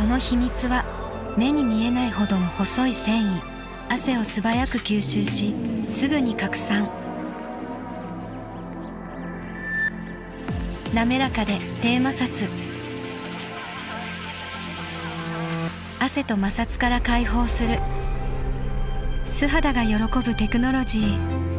その秘密は目に見えないほどの細い繊維、汗を素早く吸収しすぐに拡散。滑らかで低摩擦、汗と摩擦から解放する素肌が喜ぶテクノロジー。